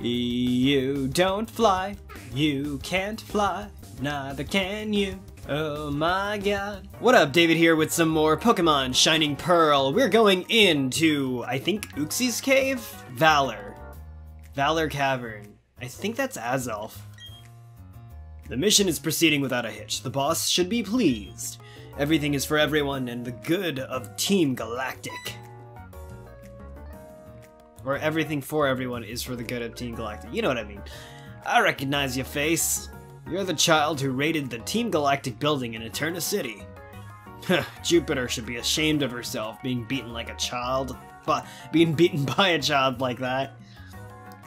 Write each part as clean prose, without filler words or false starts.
You don't fly, you can't fly, neither can you. Oh my god. What up, David here with some more Pokémon Shining Pearl. We're going into, I think, Uxie's cave? Valor. Valor Cavern. I think that's Azelf. The mission is proceeding without a hitch. The boss should be pleased. Everything is for everyone and the good of Team Galactic. Or everything for everyone is for the good of Team Galactic. You know what I mean. I recognize your face. You're the child who raided the Team Galactic building in Eterna City. Jupiter should be ashamed of herself being beaten like a child. But being beaten by a child like that.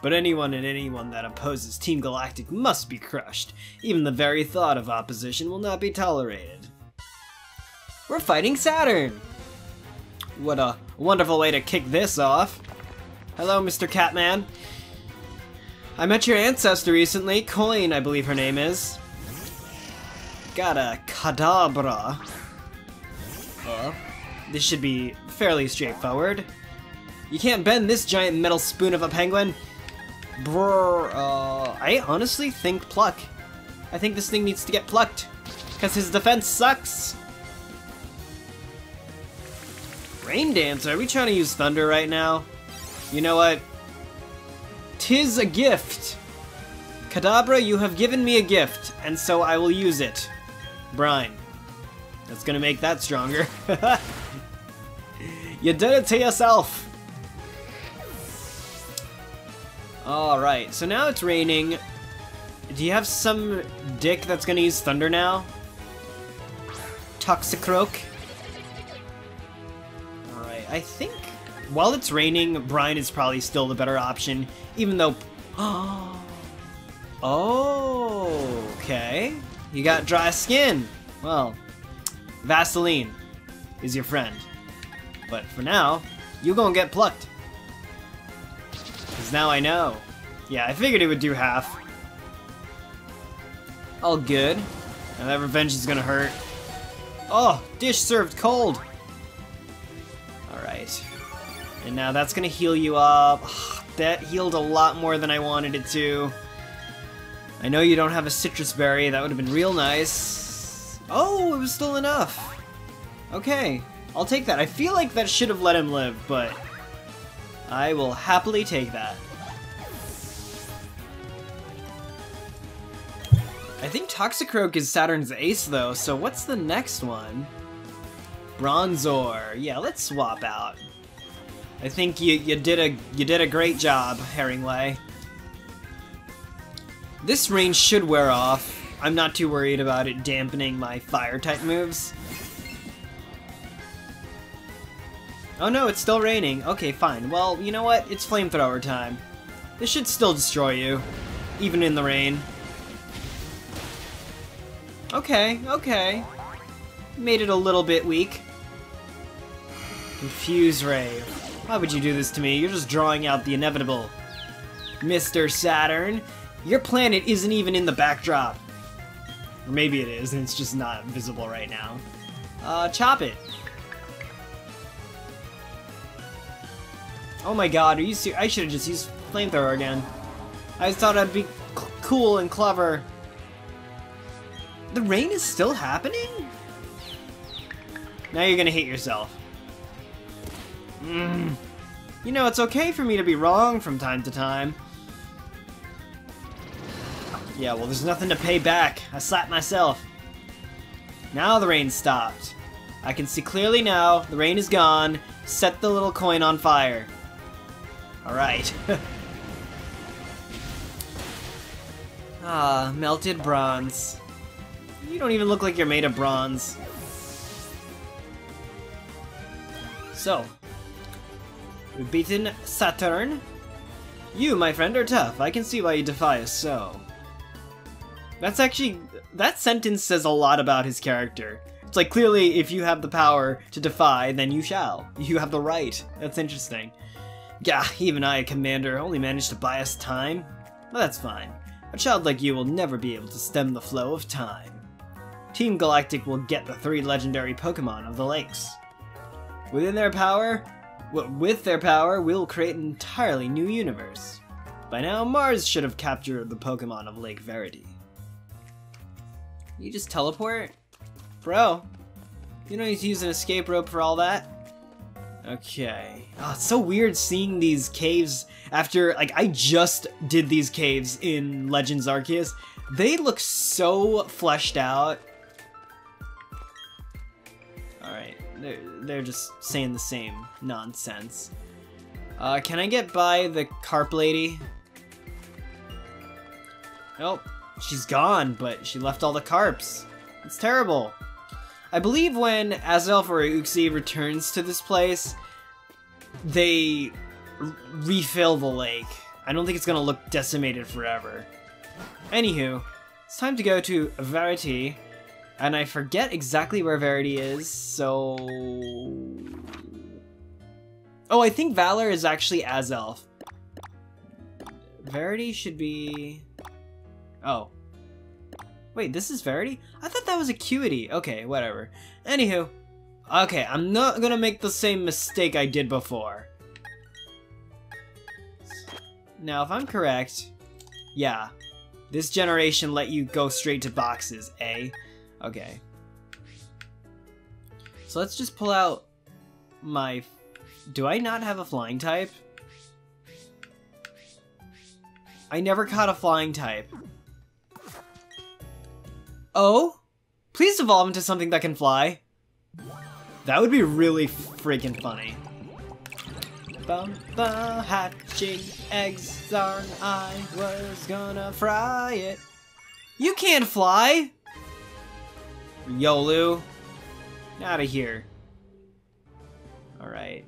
But anyone that opposes Team Galactic must be crushed. Even the very thought of opposition will not be tolerated. We're fighting Saturn! What a wonderful way to kick this off. Hello, Mr. Catman. I met your ancestor recently, Coin, I believe her name is. Got a Kadabra. This should be fairly straightforward. You can't bend this giant metal spoon of a penguin. Brrr, I honestly think pluck. I think this thing needs to get plucked, because his defense sucks. Rain Dance, are we trying to use thunder right now? You know what? 'Tis a gift. Kadabra, you have given me a gift, and so I will use it. Brine. That's gonna make that stronger. You did it to yourself! Alright, so now it's raining. Do you have some dick that's gonna use thunder now? Toxicroak. Alright, I think while it's raining, Brine is probably still the better option, even though... Oh, okay. You got dry skin. Well, Vaseline is your friend. But for now, you're gonna get plucked. Because now I know. Yeah, I figured it would do half. All good. Now that revenge is gonna hurt. Oh, dish served cold. Alright. And now that's gonna heal you up. Ugh, that healed a lot more than I wanted it to. I know you don't have a citrus berry. That would have been real nice. Oh, it was still enough. Okay, I'll take that. I feel like that should have let him live, but I will happily take that. I think Toxicroak is Saturn's ace, though, so what's the next one? Bronzor. Yeah, let's swap out. I think you did a great job, Herringway. This rain should wear off. I'm not too worried about it dampening my fire type moves. Oh no, it's still raining. Okay, fine. Well, you know what? It's flamethrower time. This should still destroy you, even in the rain. Okay, okay. Made it a little bit weak. Confuse Ray. Why would you do this to me? You're just drawing out the inevitable. Mr. Saturn, your planet isn't even in the backdrop. Or maybe it is, and it's just not visible right now. Chop it. Oh my god, are you serious? I should have just used flamethrower again. I thought I'd be cool and clever. The rain is still happening? Now you're gonna hate yourself. You know, it's okay for me to be wrong from time to time. Yeah, well, there's nothing to pay back. I slapped myself. Now the rain stopped. I can see clearly now. The rain is gone. Set the little coin on fire. Alright. Ah, melted bronze. You don't even look like you're made of bronze. So... we've beaten Saturn. You, my friend, are tough. I can see why you defy us so. That's actually... that sentence says a lot about his character. It's like, clearly, if you have the power to defy, then you shall. You have the right. That's interesting. Gah, even I, a commander, only managed to buy us time. Well, that's fine. A child like you will never be able to stem the flow of time. Team Galactic will get the 3 legendary Pokémon of the lakes. With their power, we'll create an entirely new universe. By now, Mars should have captured the Pokemon of Lake Verity. You just teleport? Bro, you don't need to use an escape rope for all that. Okay. Oh, it's so weird seeing these caves after, like, I just did these caves in Legends Arceus. They look so fleshed out. Alright, they're just saying the same nonsense. Can I get by the carp lady? Nope. She's gone, but she left all the carps. It's terrible. I believe when Azelf or Uxie returns to this place, they refill the lake. I don't think it's gonna look decimated forever. Anywho, it's time to go to Verity, and I forget exactly where Verity is, so... Oh, I think Valor is actually Azelf. Verity should be... Oh. Wait, this is Verity? I thought that was Acuity. Okay, whatever. Anywho. Okay, I'm not gonna make the same mistake I did before. Now, if I'm correct... Yeah. This generation let you go straight to boxes, eh? Okay. So let's just pull out my... Do I not have a flying type? I never caught a flying type. Oh? Please evolve into something that can fly. That would be really freaking funny. Bumba hatching eggs on, I was gonna fry it. You can't fly! Yolu. Out of here. Alright.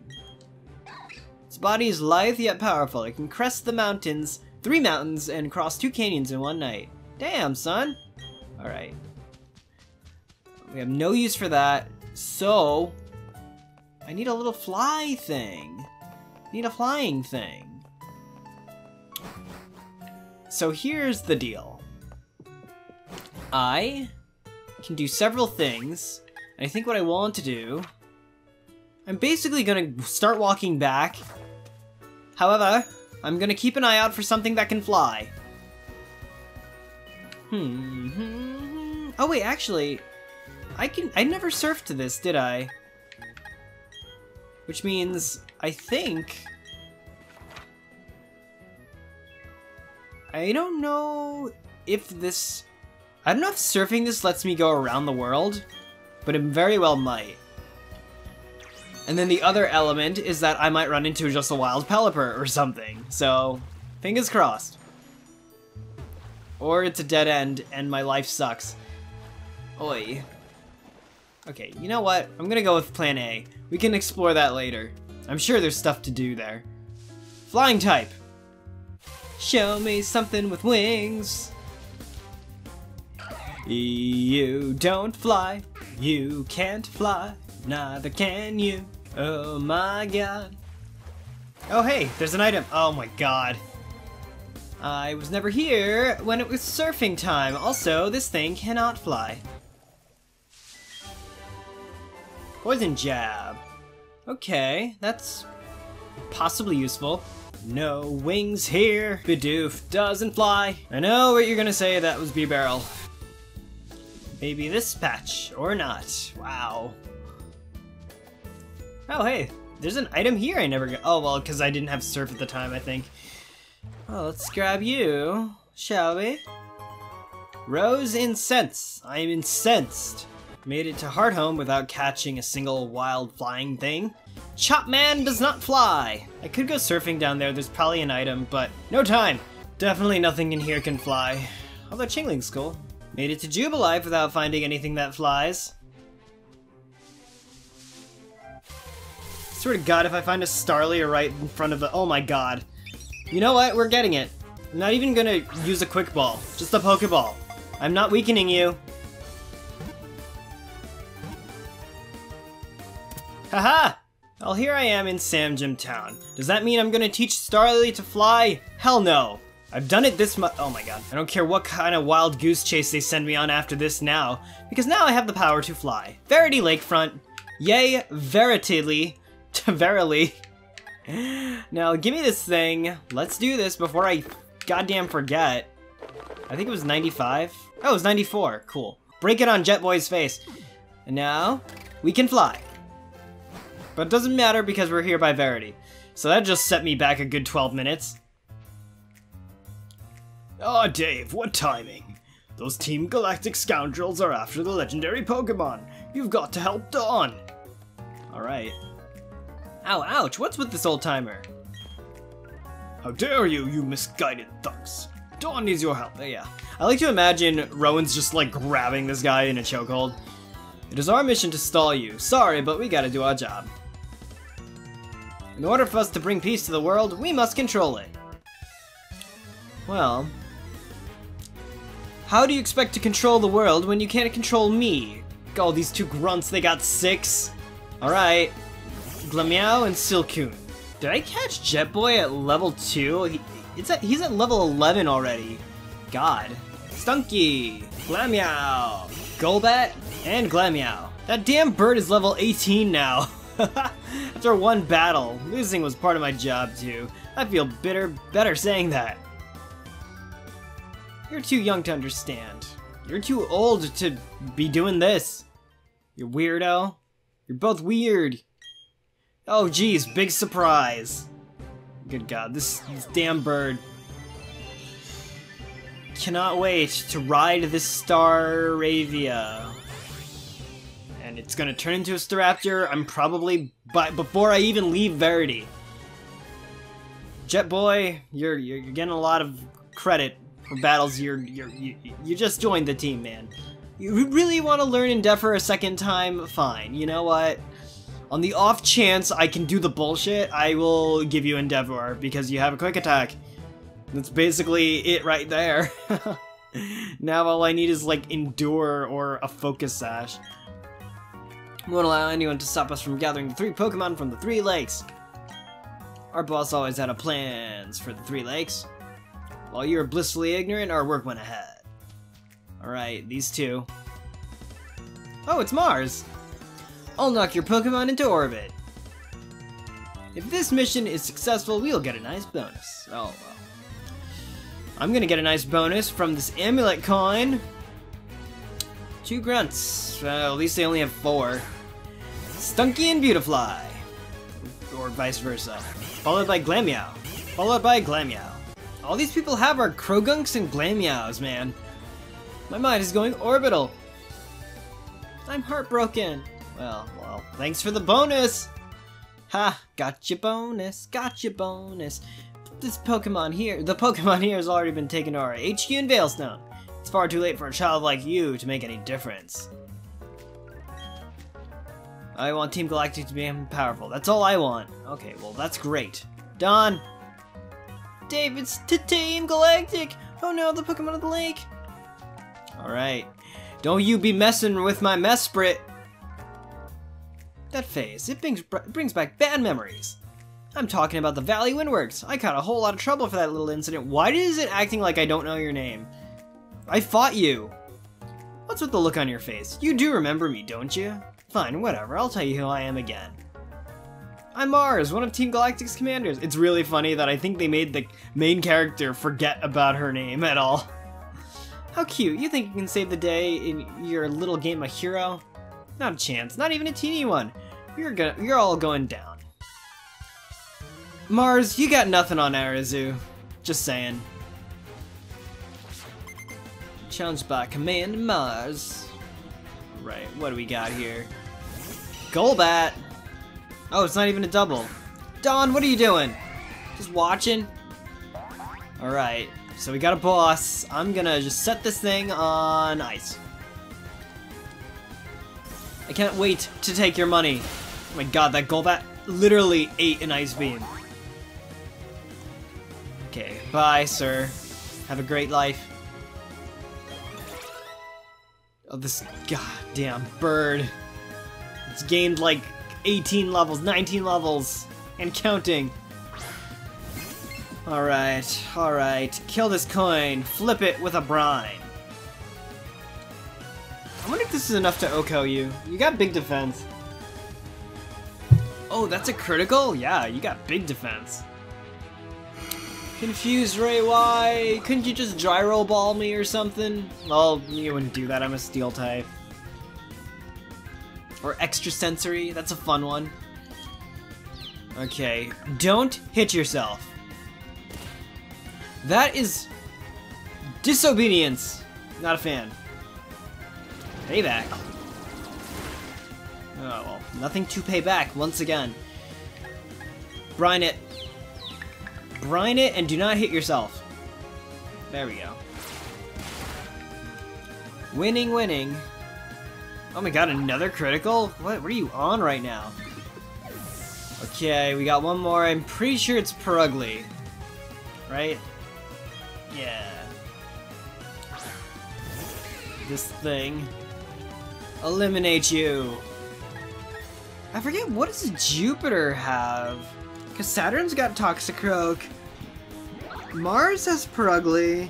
Its body is lithe yet powerful. It can crest the mountains, 3 mountains, and cross 2 canyons in 1 night. Damn, son! Alright. We have no use for that, so... I need a little fly thing. I need a flying thing. So here's the deal. I can do several things, and I think what I want to do... I'm basically gonna start walking back. However, I'm gonna keep an eye out for something that can fly. Oh wait, actually, I never surfed to this, did I? Which means, I think... I don't know if this... I don't know if surfing this lets me go around the world, but it very well might. And then the other element is that I might run into just a wild Pelipper or something, so fingers crossed. Or it's a dead end, and my life sucks. Oi. Okay, you know what? I'm gonna go with plan A. We can explore that later. I'm sure there's stuff to do there. Flying type! Show me something with wings! You don't fly. You can't fly. Neither can you. Oh my god. Oh hey, there's an item. Oh my god. I was never here when it was surfing time. Also, this thing cannot fly. Poison jab. Okay, that's possibly useful. No wings here. Bidoof doesn't fly. I know what you're gonna say, that was B-Barrel. Maybe this patch, or not. Wow. Oh hey, there's an item here I never got. Oh well, because I didn't have surf at the time, I think. Well, let's grab you, shall we? Rose Incense. I am incensed. Made it to Hearthome without catching a single wild flying thing. Chopman does not fly! I could go surfing down there, there's probably an item, but no time! Definitely nothing in here can fly. Although Chingling's cool. Made it to Jubilife without finding anything that flies. Swear to god if I find a Starly right in front of the- oh my god. You know what? We're getting it. I'm not even gonna use a quick ball. Just a Pokeball. I'm not weakening you. Haha! Well, here I am in Sam Gym Town. Does that mean I'm gonna teach Starly to fly? Hell no! I've done it this much. Oh my god. I don't care what kind of wild goose chase they send me on after this now, because now I have the power to fly. Verity Lakefront. Yay, verily. Now, give me this thing. Let's do this before I goddamn forget. I think it was 95. Oh, it was 94. Cool. Break it on Jetboy's face. And now, we can fly. But it doesn't matter because we're here by Verity. So that just set me back a good 12 minutes. Aw, Dave, what timing. Those Team Galactic scoundrels are after the legendary Pokemon. You've got to help Dawn. Alright. Ow, ouch, what's with this old-timer? How dare you, you misguided thugs. Dawn needs your help. Yeah. I like to imagine Rowan's just like grabbing this guy in a chokehold. It is our mission to stall you. Sorry, but we gotta do our job. In order for us to bring peace to the world, we must control it. Well, how do you expect to control the world when you can't control me? Oh, these two grunts, they got 6. Alright. Glameow and Silcoon. Did I catch Jetboy at level 2? He's at level 11 already. God. Stunky. Glameow. Golbat. And Glameow. That damn bird is level 18 now. After one battle, losing was part of my job too. I feel better saying that. You're too young to understand. You're too old to be doing this. You weirdo. You're both weird. Oh geez, big surprise. Good God, this damn bird. Cannot wait to ride this Staravia. And it's gonna turn into a Staraptor. I'm probably before I even leave Verity. Jetboy, you're getting a lot of credit for battles. You just joined the team, man. You really want to learn Endeavor a second time? Fine. You know what? On the off chance I can do the bullshit, I will give you Endeavor because you have a quick attack. That's basically it right there. Now all I need is like Endure or a Focus Sash. Won't allow anyone to stop us from gathering the 3 Pokemon from the 3 lakes. Our boss always had a plans for the 3 lakes. While you were blissfully ignorant, our work went ahead. Alright, these two. Oh, it's Mars! I'll knock your Pokemon into orbit. If this mission is successful, we'll get a nice bonus. Oh, well. I'm gonna get a nice bonus from this amulet coin. 2 grunts. At least they only have 4. Stunky and Beautifly. Or vice versa. Followed by Glameow. Followed by Glameow. All these people have are Krogunks and Glameows, man. My mind is going orbital. I'm heartbroken. Well, thanks for the bonus. Ha, got your bonus, got your bonus. This Pokemon here, the Pokemon here has already been taken to our HQ in Veilstone. It's far too late for a child like you to make any difference. I want Team Galactic to be powerful. That's all I want. Okay, well, that's great. Don! David's to Team Galactic! Oh no, the Pokemon of the lake! Alright. Don't you be messing with my Mesprit! That phase, it brings back bad memories. I'm talking about the Valley Windworks. I caught a whole lot of trouble for that little incident. Why is it acting like I don't know your name? I fought you! What's with the look on your face? You do remember me, don't you? Fine, whatever, I'll tell you who I am again. I'm Mars, one of Team Galactic's commanders. It's really funny that I think they made the main character forget about her name at all. How cute, you think you can save the day in your little game of hero? Not a chance, not even a teeny one. You're all going down. Mars, you got nothing on Arazu. Just saying. Challenged by Command Mars. Right, what do we got here? Golbat! Oh, it's not even a double. Don, what are you doing? Just watching? Alright, so we got a boss. I'm gonna just set this thing on ice. I can't wait to take your money. Oh my god, that Golbat literally ate an ice beam. Okay, bye, sir. Have a great life. Oh, this goddamn bird. It's gained like 18 levels, 19 levels, and counting. Alright. Kill this coin. Flip it with a brine. I wonder if this is enough to Oko you. You got big defense. Oh, that's a critical? Yeah, you got big defense. Confuse Ray, why? Couldn't you just Gyro Ball me or something? Well, you wouldn't do that, I'm a Steel type. Or Extrasensory, that's a fun one. Okay, don't hit yourself. That is disobedience. Not a fan. Payback. Oh, well, nothing to pay back once again. Brine it. Brine it and do not hit yourself. There we go. Winning, winning. Oh my god, another critical? What are you on right now? Okay, we got one more. I'm pretty sure it's Perugly. Right? Yeah. This thing. Eliminate you. I forget, what does Jupiter have? Because Saturn's got Toxicroak. Mars has Perugly.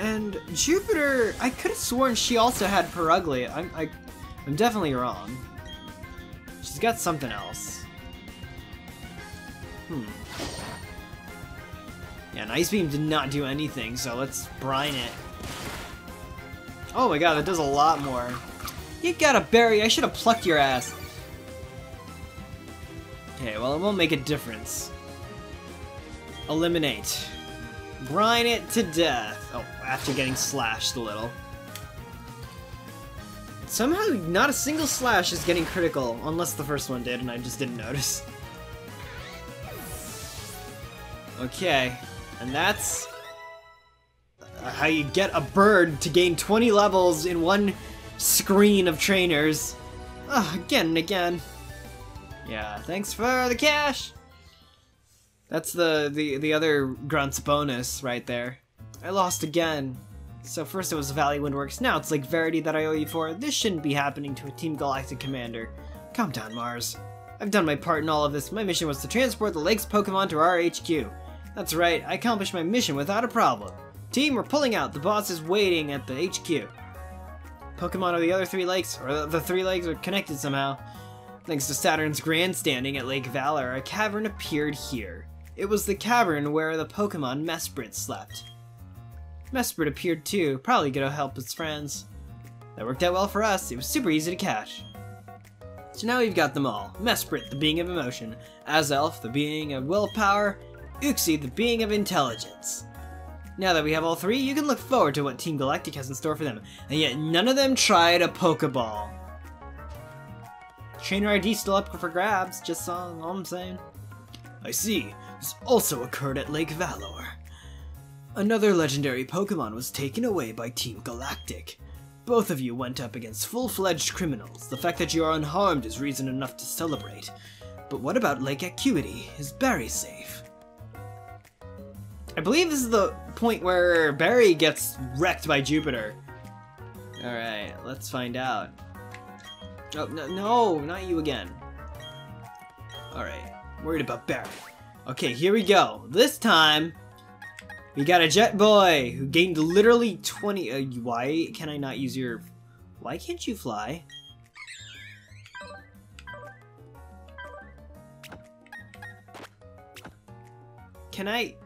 And Jupiter, I could have sworn she also had Perugly. I'm definitely wrong. She's got something else. Yeah, an Ice Beam did not do anything, so let's brine it. Oh my god, that does a lot more. You got a berry, I should have plucked your ass. Okay, well, it won't make a difference. Eliminate. Brine it to death. Oh, after getting slashed a little. Somehow, not a single slash is getting critical, unless the first one did, and I just didn't notice. Okay, and that's how you get a bird to gain 20 levels in one screen of trainers. Oh, again and again. Yeah, thanks for the cash! That's the other grunt's bonus right there. I lost again. So first it was Valley Windworks, now it's Lake Verity that I owe you for. This shouldn't be happening to a Team Galactic commander. Calm down, Mars. I've done my part in all of this. My mission was to transport the lake's Pokemon to our HQ. That's right, I accomplished my mission without a problem. Team, we're pulling out. The boss is waiting at the HQ. Pokemon of the other three lakes, or the three lakes, are connected somehow. Thanks to Saturn's grandstanding at Lake Valor, a cavern appeared here. It was the cavern where the Pokemon Mesprit slept. Mesprit appeared too, probably gonna help his friends. That worked out well for us, it was super easy to catch. So now we've got them all. Mesprit, the being of emotion. Azelf, the being of willpower. Uxie, the being of intelligence. Now that we have all three, you can look forward to what Team Galactic has in store for them. And yet, none of them tried a Pokeball. Trainer ID still up for grabs, just all I'm saying. I see. This also occurred at Lake Valor. Another legendary Pokemon was taken away by Team Galactic. Both of you went up against full-fledged criminals. The fact that you are unharmed is reason enough to celebrate. But what about Lake Acuity? Is Barry safe? I believe this is the point where Barry gets wrecked by Jupiter. Alright, let's find out. Oh, no, not you again. Alright, worried about Barry. Okay, here we go. This time, we got a Jetboy who gained literally 20... why can I not use your... Why can't you fly? Can I...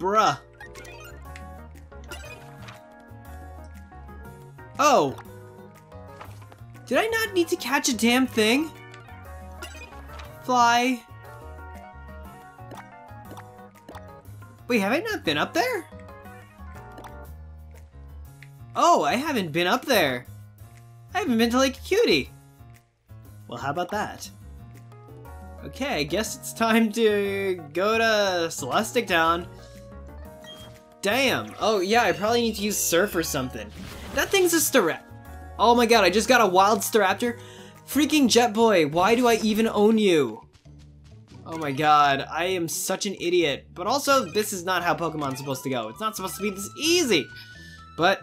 Bruh. Oh! Did I not need to catch a damn thing? Fly. Wait, have I not been up there? Oh, I haven't been up there. I haven't been to Lake Acuity. Well, how about that? Okay, I guess it's time to go to Celestic Town. Damn. Oh, yeah, I probably need to use Surf or something. That thing's a Staraptor. Oh my god, I just got a wild Staraptor. Freaking Jetboy, why do I even own you? Oh my god, I am such an idiot. But also, this is not how Pokemon's supposed to go. It's not supposed to be this easy. But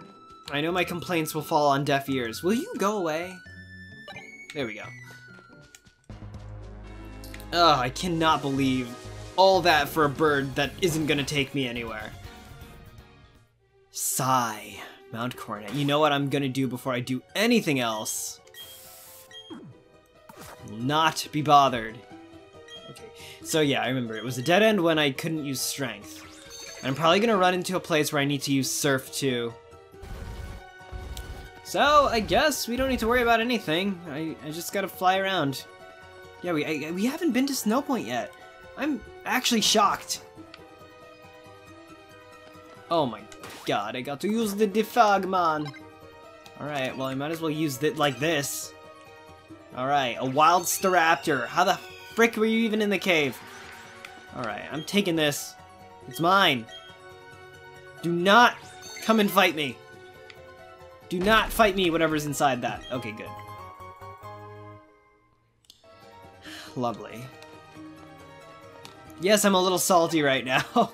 I know my complaints will fall on deaf ears. Will you go away? There we go. Ugh, I cannot believe all that for a bird that isn't gonna take me anywhere. Sigh. Mount Coronet. You know what I'm gonna do before I do anything else? will not be bothered. Okay, so yeah, I remember. It was a dead end when I couldn't use strength. And I'm probably gonna run into a place where I need to use surf too. So, I guess we don't need to worry about anything. I just gotta fly around. Yeah, we haven't been to Snowpoint yet. I'm actually shocked. Oh my god, I got to use the defog, man. Alright, well I might as well use it like this. Alright, a wild Staraptor. How the frick were you even in the cave? Alright, I'm taking this. It's mine. Do not come and fight me. Do not fight me, whatever's inside that. Okay, good. Lovely. Yes, I'm a little salty right now.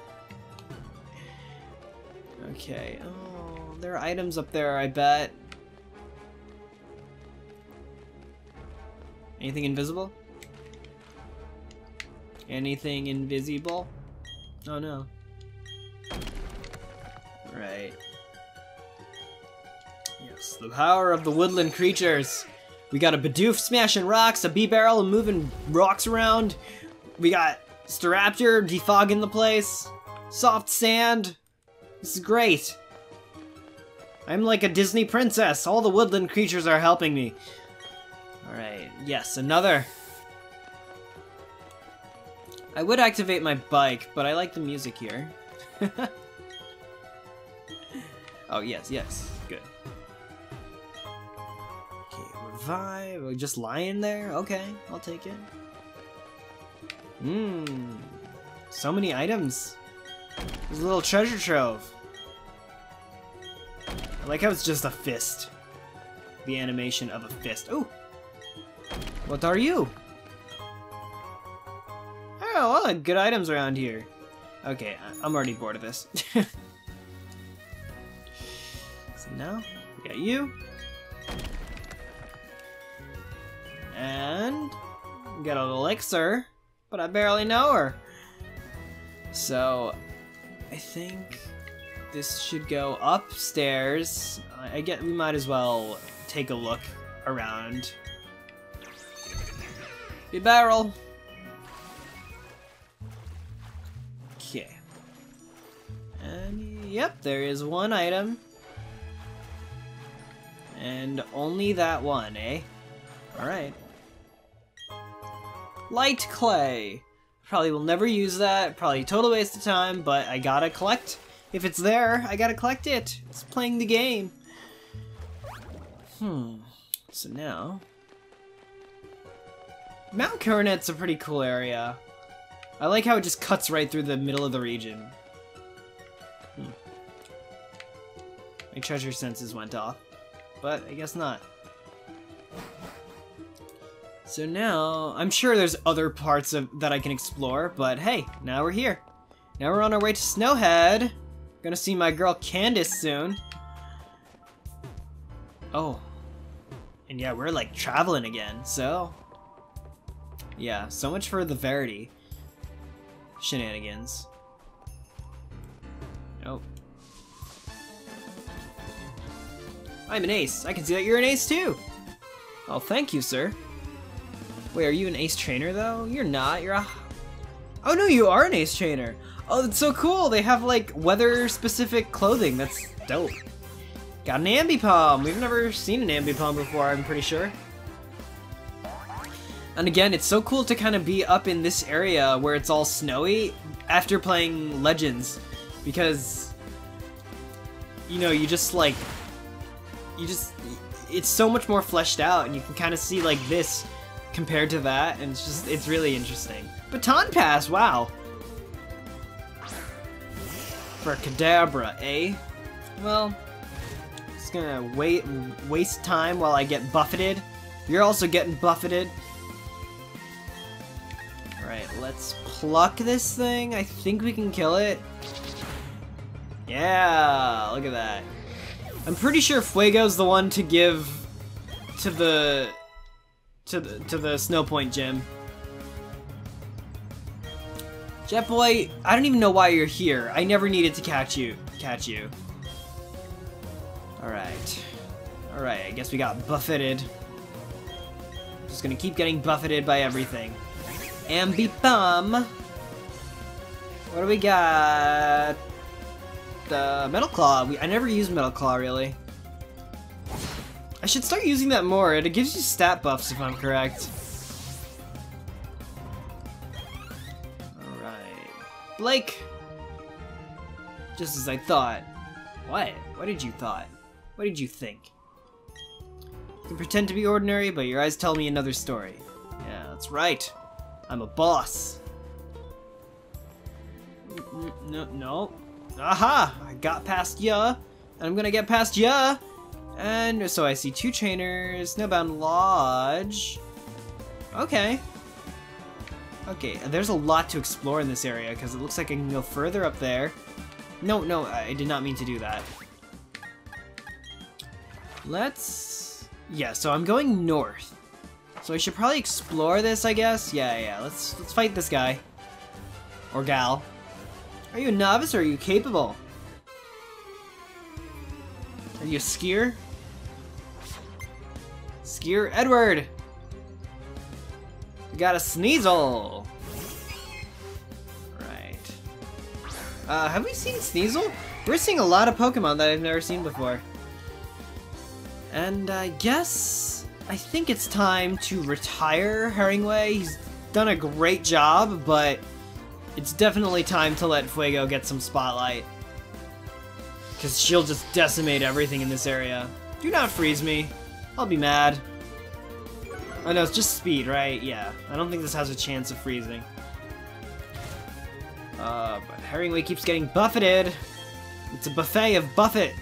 Okay, oh, there are items up there, I bet. Anything invisible? Anything invisible? Oh no. Right. Yes, the power of the woodland creatures. We got a Bidoof smashing rocks, a B-Barrel moving rocks around. We got Staraptor defogging the place. Soft sand. This is great. I'm like a Disney princess. All the woodland creatures are helping me. Alright, yes, another. I would activate my bike, but I like the music here. Oh, yes, yes, good. Okay, revive. We're just lying there? Okay, I'll take it. Mmm, so many items. There's a little treasure trove. I like how it's just a fist. The animation of a fist. Ooh! What are you? Oh, all the good items around here. Okay, I'm already bored of this. So now, we got you. And we got an elixir, but I barely know her. So, I think this should go upstairs. I guess we might as well take a look around. Be barrel. Okay. And yep, there is one item. And only that one, eh? Alright. Light clay. Probably will never use that, probably total waste of time, but I gotta collect. If it's there, I gotta collect it. It's playing the game. Hmm, so now... Mount Coronet's a pretty cool area. I like how it just cuts right through the middle of the region. Hmm. My treasure senses went off, but I guess not. So now, I'm sure there's other parts of that I can explore, but hey, now we're here. Now we're on our way to Snowhead. Gonna see my girl Candace soon. Oh. And yeah, we're like traveling again, so... Yeah, so much for the Verity shenanigans. Oh. I'm an ace. I can see that you're an ace too. Oh, thank you, sir. Wait, are you an ace trainer though? You're not, you're a... Oh no, you are an ace trainer! Oh, that's so cool! They have like weather-specific clothing, that's dope. Got an Ambipom! We've never seen an Ambipom before, I'm pretty sure. And again, it's so cool to kind of be up in this area where it's all snowy after playing Legends, because, you know, you just like, you just, it's so much more fleshed out and you can kind of see like this compared to that, and it's just, it's really interesting. Baton Pass, wow! For Kadabra, eh? Well, just gonna wait and waste time while I get buffeted. You're also getting buffeted. Alright, let's pluck this thing. I think we can kill it. Yeah, look at that. I'm pretty sure Fuego's the one to give to the... To the Snowpoint gym. Jetboy, I don't even know why you're here. I never needed to catch you. Alright. Alright, I guess we got buffeted. Just gonna keep getting buffeted by everything. Ambipom! What do we got? Metal Claw. I never used Metal Claw, really. I should start using that more. It gives you stat buffs, if I'm correct. Alright. Blake! Just as I thought. What? What did you thought? What did you think? You can pretend to be ordinary, but your eyes tell me another story. Yeah, that's right. I'm a boss. No, no. Aha! I got past ya, and I'm gonna get past ya. And so I see two trainers, Snowbound Lodge. Okay. Okay, there's a lot to explore in this area, because it looks like I can go further up there. No, no, I did not mean to do that. Let's... yeah, so I'm going north. So I should probably explore this, I guess? Yeah, yeah, let's fight this guy. Or gal. Are you a novice or are you capable? Are you a skier? Skier Edward! We got a Sneasel! Right. Have we seen Sneasel? We're seeing a lot of Pokemon that I've never seen before. And I guess... I think it's time to retire Herringway. He's done a great job, but... it's definitely time to let Fuego get some spotlight. Because she'll just decimate everything in this area. Do not freeze me. I'll be mad. Oh no, it's just speed, right? Yeah. I don't think this has a chance of freezing. But Herringway keeps getting buffeted. It's a buffet of buffet.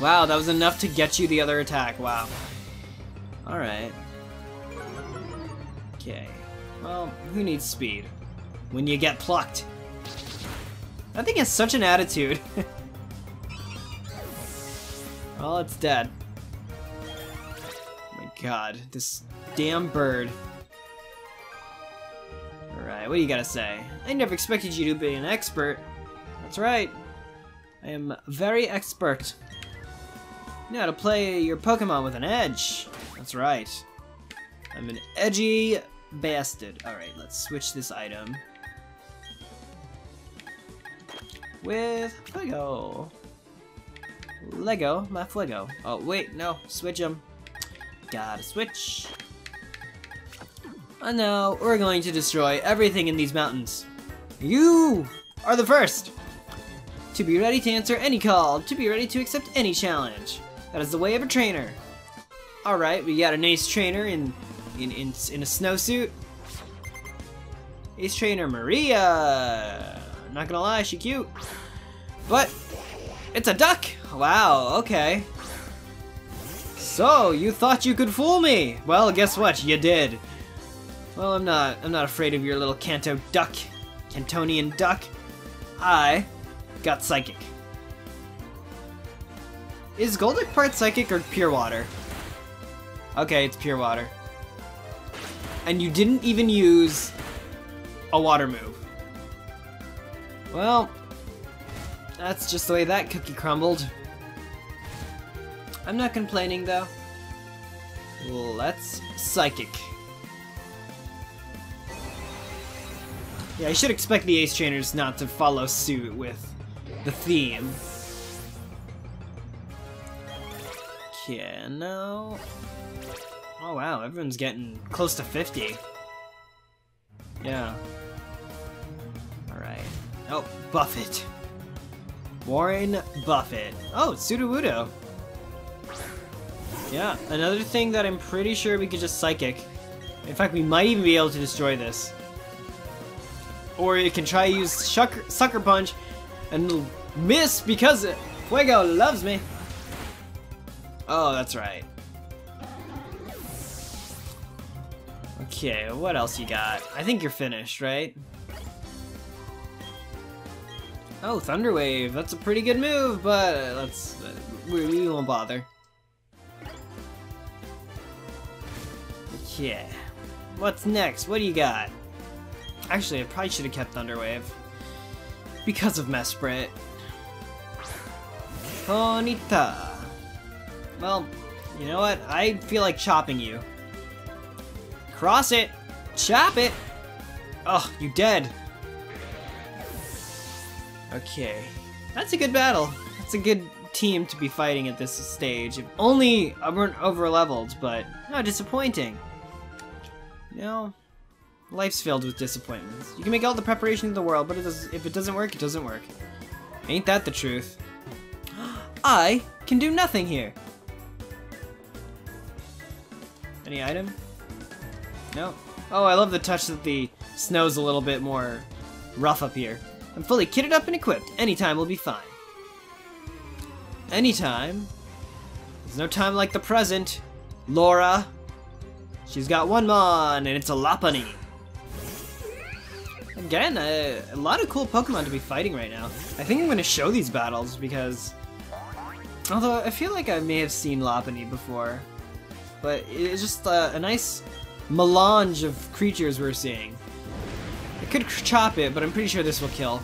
Wow, that was enough to get you the other attack. Wow. Alright. Okay. Well, who needs speed? When you get plucked. That thing has such an attitude. Well, it's dead. Oh my god, this damn bird. Alright, what do you gotta say? I never expected you to be an expert. That's right. I am very expert. You know how to play your Pokemon with an edge. That's right. I'm an edgy bastard. Alright, let's switch this item. With Fuego. Lego, my Fuego. Oh, wait, no. Switch him. Gotta switch. And now we're going to destroy everything in these mountains. You are the first! To be ready to answer any call. To be ready to accept any challenge. That is the way of a trainer. Alright, we got an ace trainer in a snowsuit. Ace trainer Maria! Not gonna lie, she cute. But, it's a duck! Wow, okay. So, you thought you could fool me! Well, guess what? You did. Well, I'm not afraid of your little Kanto duck. Cantonian duck. I got Psychic. Is Golduck part Psychic or pure water? Okay, it's pure water. And you didn't even use a water move. Well, that's just the way that cookie crumbled. I'm not complaining, though. Let's Psychic. Yeah, I should expect the Ace Trainers not to follow suit with the theme. Okay, now... oh wow, everyone's getting close to 50. Yeah. Alright. Oh, Buffett. Warren Buffett. Oh, Sudowoodo. Yeah, another thing that I'm pretty sure we could just Psychic. In fact, we might even be able to destroy this. Or it can try to use Sucker Punch and miss because Fuego loves me. Oh, that's right. Okay, what else you got? I think you're finished, right? Oh, Thunder Wave. That's a pretty good move, but let's... we won't bother. Yeah. What's next? What do you got? Actually, I probably should have kept Thunder Wave. Because of Mesprit. Bonita. Well, You know what? I feel like chopping you. Cross it! Chop it! Ugh, you dead. Okay. That's a good battle. That's a good team to be fighting at this stage. If only I weren't over-leveled, but no, disappointing. You know, life's filled with disappointments. You can make all the preparation in the world, but if it doesn't work, it doesn't work. Ain't that the truth? I can do nothing here. Any item? No. Oh, I love the touch that the snow's a little bit more rough up here. I'm fully kitted up and equipped. Anytime will be fine. Anytime? There's no time like the present, Laura. She's got one Mon, and it's a Lopunny. Again, a lot of cool Pokemon to be fighting right now. I think I'm going to show these battles because... although, I feel like I may have seen Lopunny before. But it's just a nice melange of creatures we're seeing. I could chop it, but I'm pretty sure this will kill.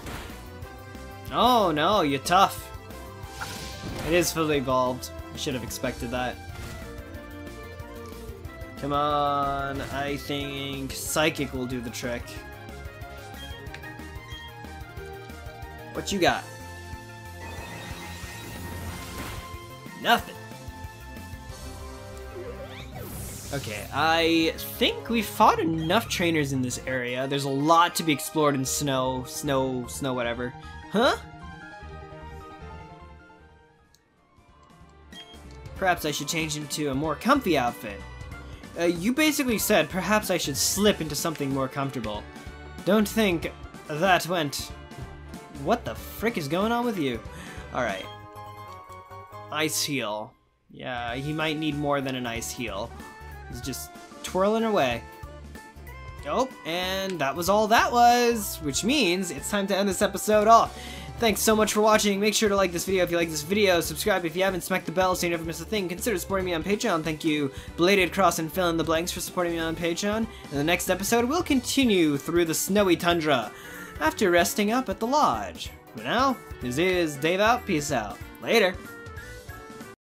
Oh no, you're tough. It is fully evolved. I should have expected that. Come on, I think Psychic will do the trick. What you got? Nothing. Okay, I think we've fought enough trainers in this area. There's a lot to be explored in snow whatever. Huh? Perhaps I should change into a more comfy outfit. You basically said perhaps I should slip into something more comfortable. Don't think that went... What the frick is going on with you? Alright. Ice Heel. Yeah, he might need more than an Ice Heel. He's just twirling away. Oh, and that was all that was, which means it's time to end this episode off. Thanks so much for watching. Make sure to like this video if you like this video. Subscribe if you haven't. Smack the bell so you never miss a thing. Consider supporting me on Patreon. Thank you, Belated Cross and Fill in the Blanks, for supporting me on Patreon. And the next episode will continue through the snowy tundra after resting up at the lodge. For now, this is Dave out. Peace out. Later.